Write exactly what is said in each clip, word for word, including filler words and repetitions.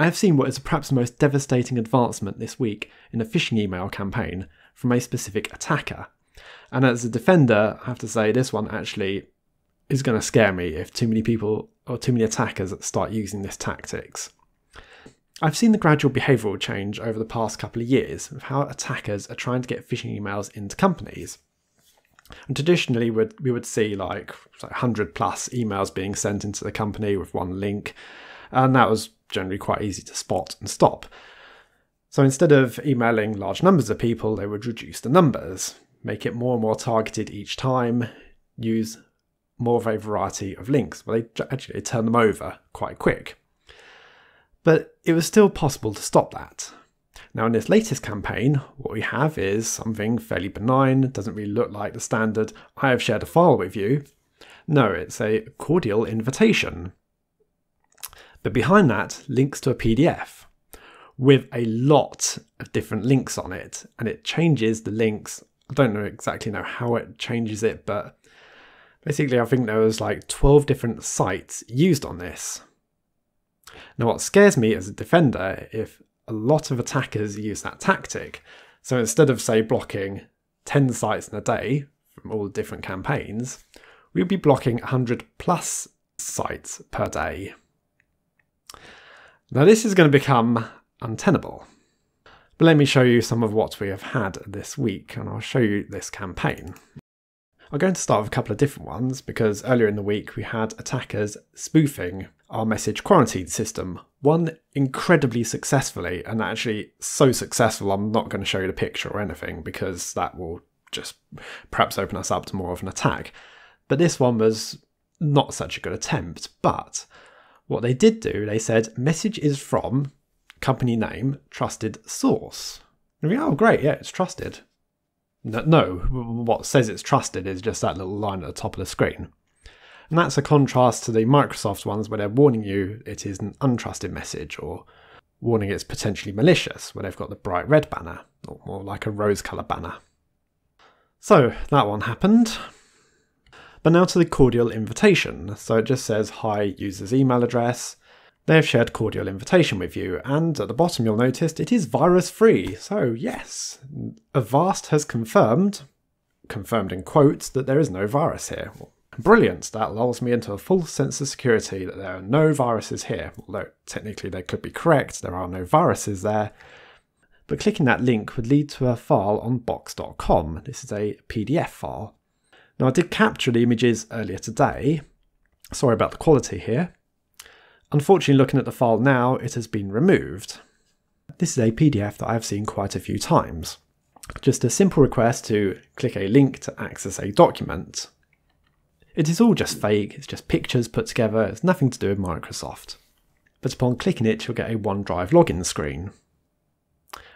I have seen what is perhaps the most devastating advancement this week in a phishing email campaign from a specific attacker. And as a defender, I have to say this one actually is going to scare me if too many people or too many attackers start using this tactics. I've seen the gradual behavioural change over the past couple of years of how attackers are trying to get phishing emails into companies. And traditionally, we'd, we would see like one hundred plus emails being sent into the company with one link, and that was generally quite easy to spot and stop. So instead of emailing large numbers of people, they would reduce the numbers, make it more and more targeted each time, use more of a variety of links. Well, they actually turn them over quite quick. But it was still possible to stop that. Now in this latest campaign, what we have is something fairly benign. It doesn't really look like the standard, I have shared a file with you. No, it's a cordial invitation. But behind that, links to a P D F with a lot of different links on it. And it changes the links. I don't know exactly know how it changes it, but basically I think there was like twelve different sites used on this. Now what scares me as a defender, if a lot of attackers use that tactic, so instead of say blocking ten sites in a day from all the different campaigns, we'd be blocking one hundred plus sites per day. Now this is going to become untenable. But let me show you some of what we have had this week, and I'll show you this campaign. I'm going to start with a couple of different ones because earlier in the week we had attackers spoofing our message quarantine system, one incredibly successfully, and actually so successful I'm not going to show you the picture or anything because that will just perhaps open us up to more of an attack. But this one was not such a good attempt, but what they did do, they said message is from company name, trusted source. And we go, oh great, yeah, it's trusted. No, no, what says it's trusted is just that little line at the top of the screen. And that's a contrast to the Microsoft ones where they're warning you it is an untrusted message or warning it's potentially malicious, where they've got the bright red banner, or more like a rose colour banner. So that one happened. But now to the cordial invitation. So it just says, hi, user's email address. They have shared cordial invitation with you, and at the bottom you'll notice it is virus-free. So yes, Avast has confirmed, confirmed in quotes, that there is no virus here. Brilliant, that lulls me into a false sense of security that there are no viruses here, although technically they could be correct, there are no viruses there. But clicking that link would lead to a file on box dot com. This is a P D F file. Now I did capture the images earlier today. Sorry about the quality here. Unfortunately, looking at the file now, it has been removed. This is a P D F that I've seen quite a few times. Just a simple request to click a link to access a document. It is all just fake, it's just pictures put together, it's nothing to do with Microsoft. But upon clicking it, you'll get a OneDrive login screen.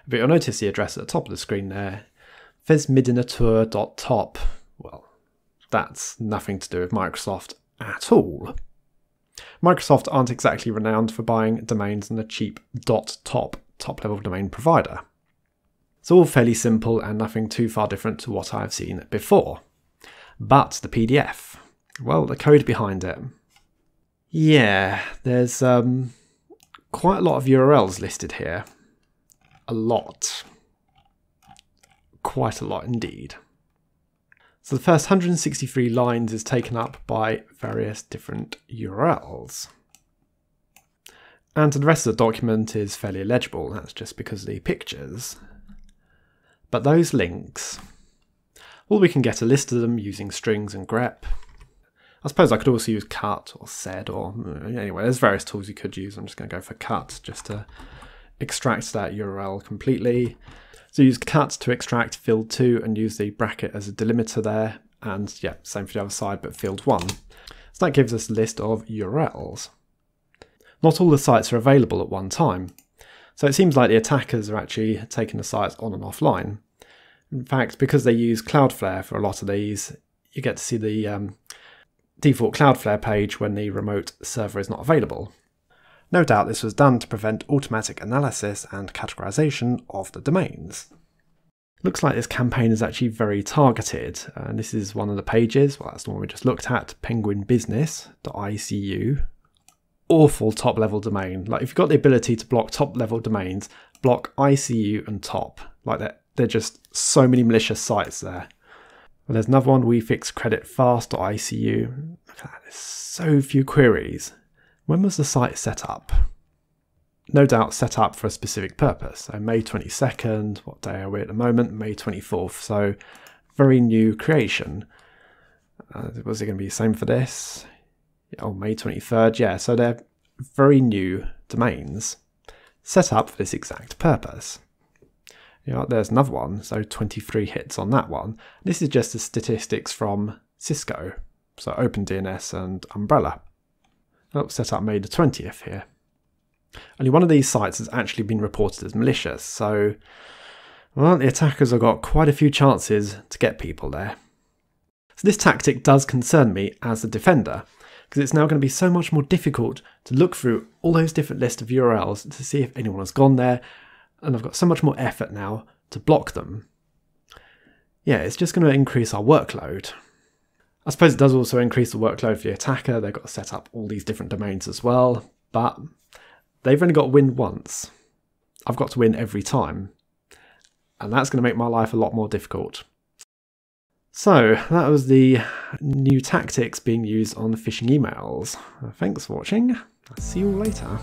But you'll notice the address at the top of the screen there, Fez Midinatur dot top. Well, that's nothing to do with Microsoft at all. Microsoft aren't exactly renowned for buying domains on the cheap .top top-level domain provider. It's all fairly simple and nothing too far different to what I've seen before. But the P D F, well, the code behind it. Yeah, there's um, quite a lot of U R Ls listed here. A lot. Quite a lot indeed. So the first one hundred sixty-three lines is taken up by various different U R Ls. And the rest of the document is fairly illegible, that's just because of the pictures. But those links, well, we can get a list of them using strings and grep. I suppose I could also use cut or sed or anyway, there's various tools you could use. I'm just going to go for cut just to extract that U R L completely. So use cut to extract field two and use the bracket as a delimiter there. And yeah, same for the other side, but field one. So that gives us a list of U R Ls. Not all the sites are available at one time. So it seems like the attackers are actually taking the sites on and offline. In fact, because they use Cloudflare for a lot of these, you get to see the um, default Cloudflare page when the remote server is not available. No doubt this was done to prevent automatic analysis and categorization of the domains. Looks like this campaign is actually very targeted, and this is one of the pages, well that's the one we just looked at, penguin business dot I C U, awful top level domain. Like if you've got the ability to block top level domains, block I C U and top. Like they're, they're just so many malicious sites there. And there's another one, we fix credit fast dot I C U. Look at that, there's so few queries. When was the site set up? No doubt set up for a specific purpose. So May twenty-second, what day are we at the moment? May twenty-fourth, so very new creation. Uh, was it going to be the same for this? Oh, May twenty-third, yeah, so they're very new domains set up for this exact purpose. You know, there's another one, so twenty-three hits on that one. This is just the statistics from Cisco, so Open D N S and Umbrella. Oh, set up May the twentieth here. Only one of these sites has actually been reported as malicious, so well, the attackers have got quite a few chances to get people there. So this tactic does concern me as a defender, because it's now going to be so much more difficult to look through all those different lists of U R Ls to see if anyone has gone there, and I've got so much more effort now to block them. Yeah, it's just going to increase our workload. I suppose it does also increase the workload for the attacker. They've got to set up all these different domains as well, but they've only got to win once. I've got to win every time. And that's going to make my life a lot more difficult. So that was the new tactics being used on phishing emails. Thanks for watching. I'll see you all later.